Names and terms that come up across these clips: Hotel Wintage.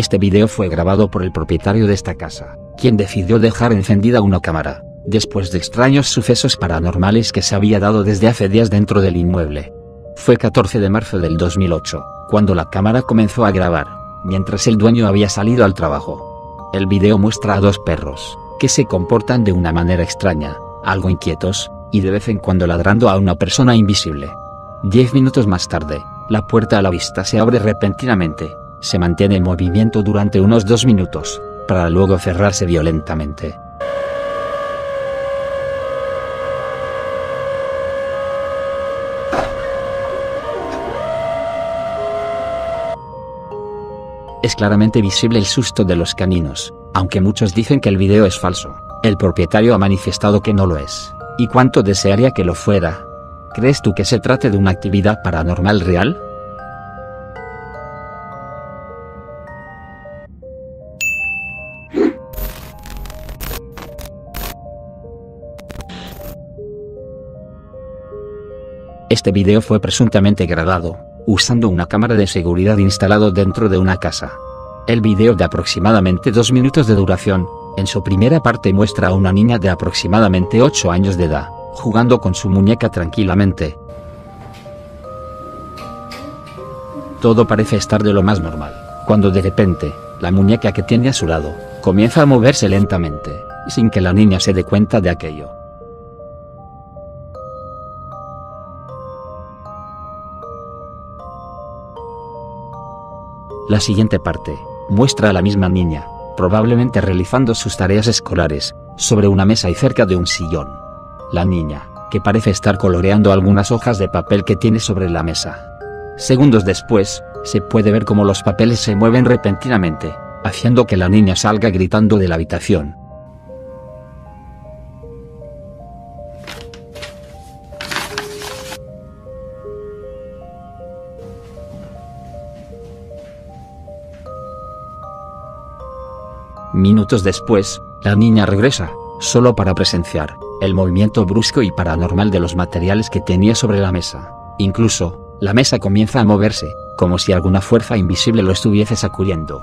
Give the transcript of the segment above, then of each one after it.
Este video fue grabado por el propietario de esta casa, quien decidió dejar encendida una cámara, después de extraños sucesos paranormales que se había dado desde hace días dentro del inmueble. Fue 14 de marzo del 2008, cuando la cámara comenzó a grabar, mientras el dueño había salido al trabajo. El video muestra a dos perros, que se comportan de una manera extraña, algo inquietos, y de vez en cuando ladrando a una persona invisible. 10 minutos más tarde, la puerta a la vista se abre repentinamente, se mantiene en movimiento durante unos 2 minutos, para luego cerrarse violentamente. Es claramente visible el susto de los caninos, aunque muchos dicen que el video es falso. El propietario ha manifestado que no lo es, y cuánto desearía que lo fuera. ¿Crees tú que se trate de una actividad paranormal real? Este video fue presuntamente grabado, usando una cámara de seguridad instalado dentro de una casa. El video de aproximadamente 2 minutos de duración, en su primera parte muestra a una niña de aproximadamente 8 años de edad, jugando con su muñeca tranquilamente. Todo parece estar de lo más normal, cuando de repente, la muñeca que tiene a su lado, comienza a moverse lentamente, sin que la niña se dé cuenta de aquello. La siguiente parte muestra a la misma niña, probablemente realizando sus tareas escolares, sobre una mesa y cerca de un sillón. La niña, que parece estar coloreando algunas hojas de papel que tiene sobre la mesa. Segundos después, se puede ver cómo los papeles se mueven repentinamente, haciendo que la niña salga gritando de la habitación. Minutos después, la niña regresa, solo para presenciar el movimiento brusco y paranormal de los materiales que tenía sobre la mesa. Incluso, la mesa comienza a moverse, como si alguna fuerza invisible lo estuviese sacudiendo.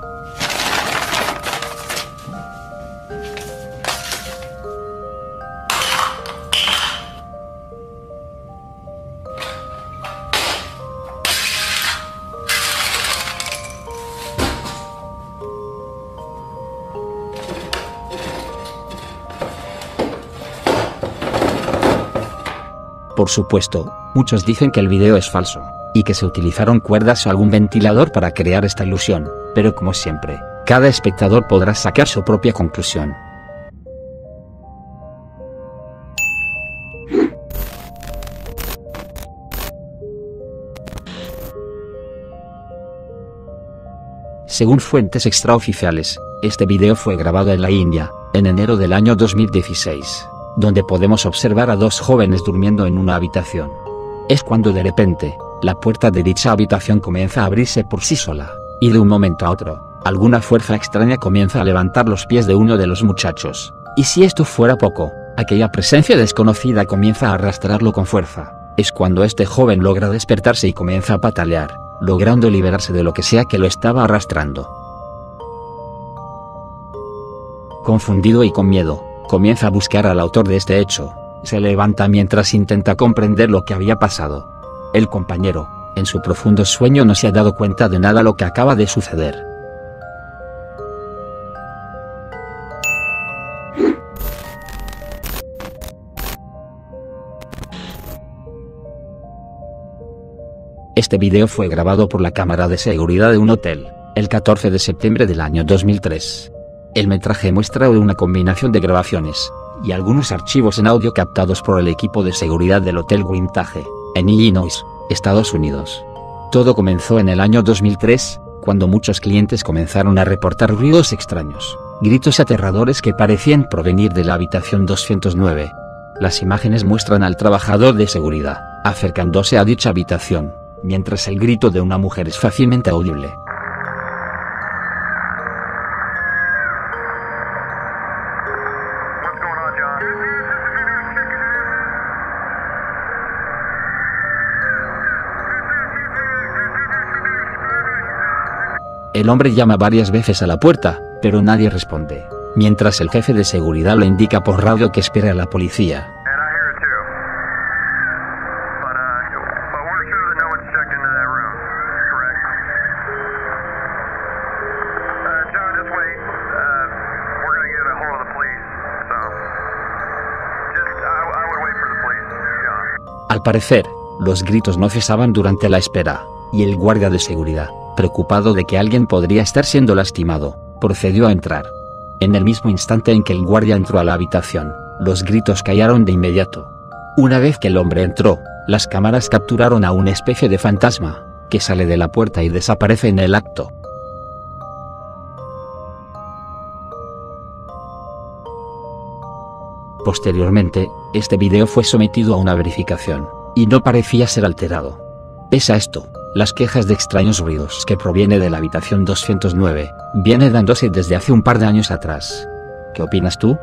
Por supuesto, muchos dicen que el video es falso, y que se utilizaron cuerdas o algún ventilador para crear esta ilusión, pero como siempre, cada espectador podrá sacar su propia conclusión. Según fuentes extraoficiales, este video fue grabado en la India, en enero del año 2016. Donde podemos observar a dos jóvenes durmiendo en una habitación. Es cuando de repente, la puerta de dicha habitación comienza a abrirse por sí sola, y de un momento a otro, alguna fuerza extraña comienza a levantar los pies de uno de los muchachos, y si esto fuera poco, aquella presencia desconocida comienza a arrastrarlo con fuerza. Es cuando este joven logra despertarse y comienza a patalear, logrando liberarse de lo que sea que lo estaba arrastrando. Confundido y con miedo, comienza a buscar al autor de este hecho, se levanta mientras intenta comprender lo que había pasado. El compañero, en su profundo sueño no se ha dado cuenta de nada lo que acaba de suceder. Este video fue grabado por la cámara de seguridad de un hotel, el 14 de septiembre del año 2003. El metraje muestra una combinación de grabaciones, y algunos archivos en audio captados por el equipo de seguridad del Hotel Wintage, en Illinois, Estados Unidos. Todo comenzó en el año 2003, cuando muchos clientes comenzaron a reportar ruidos extraños, gritos aterradores que parecían provenir de la habitación 209. Las imágenes muestran al trabajador de seguridad, acercándose a dicha habitación, mientras el grito de una mujer es fácilmente audible. El hombre llama varias veces a la puerta, pero nadie responde, mientras el jefe de seguridad le indica por radio que espere a la policía. Al parecer, los gritos no cesaban durante la espera, y el guardia de seguridad, preocupado de que alguien podría estar siendo lastimado, procedió a entrar. En el mismo instante en que el guardia entró a la habitación, los gritos callaron de inmediato. Una vez que el hombre entró, las cámaras capturaron a una especie de fantasma, que sale de la puerta y desaparece en el acto. Posteriormente, este video fue sometido a una verificación, y no parecía ser alterado. Pese a esto, las quejas de extraños ruidos que proviene de la habitación 209, viene dándose desde hace un par de años atrás. ¿Qué opinas tú?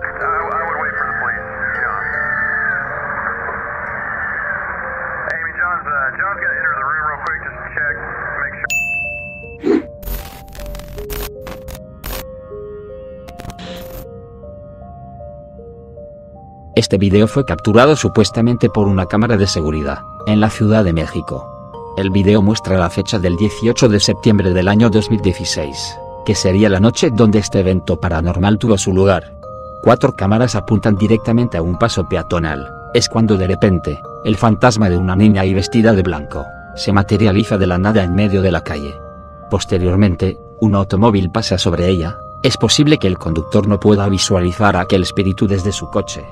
Este video fue capturado supuestamente por una cámara de seguridad, en la Ciudad de México. El video muestra la fecha del 18 de septiembre del año 2016, que sería la noche donde este evento paranormal tuvo su lugar. 4 cámaras apuntan directamente a un paso peatonal, es cuando de repente, el fantasma de una niña y vestida de blanco, se materializa de la nada en medio de la calle. Posteriormente, un automóvil pasa sobre ella, es posible que el conductor no pueda visualizar a aquel espíritu desde su coche.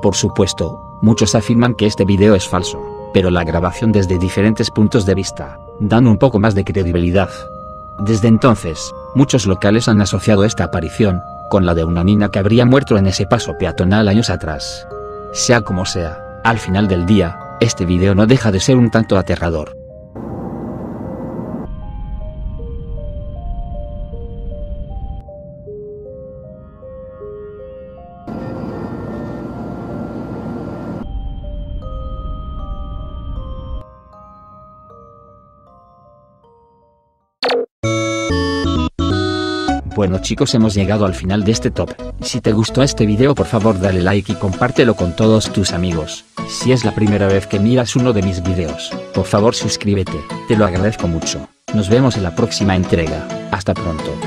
Por supuesto, muchos afirman que este video es falso, pero la grabación desde diferentes puntos de vista, dan un poco más de credibilidad. Desde entonces, muchos locales han asociado esta aparición, con la de una niña que habría muerto en ese paso peatonal años atrás. Sea como sea, al final del día, este video no deja de ser un tanto aterrador. Bueno chicos, hemos llegado al final de este top. Si te gustó este video por favor dale like y compártelo con todos tus amigos. Si es la primera vez que miras uno de mis videos, por favor suscríbete, te lo agradezco mucho. Nos vemos en la próxima entrega, hasta pronto.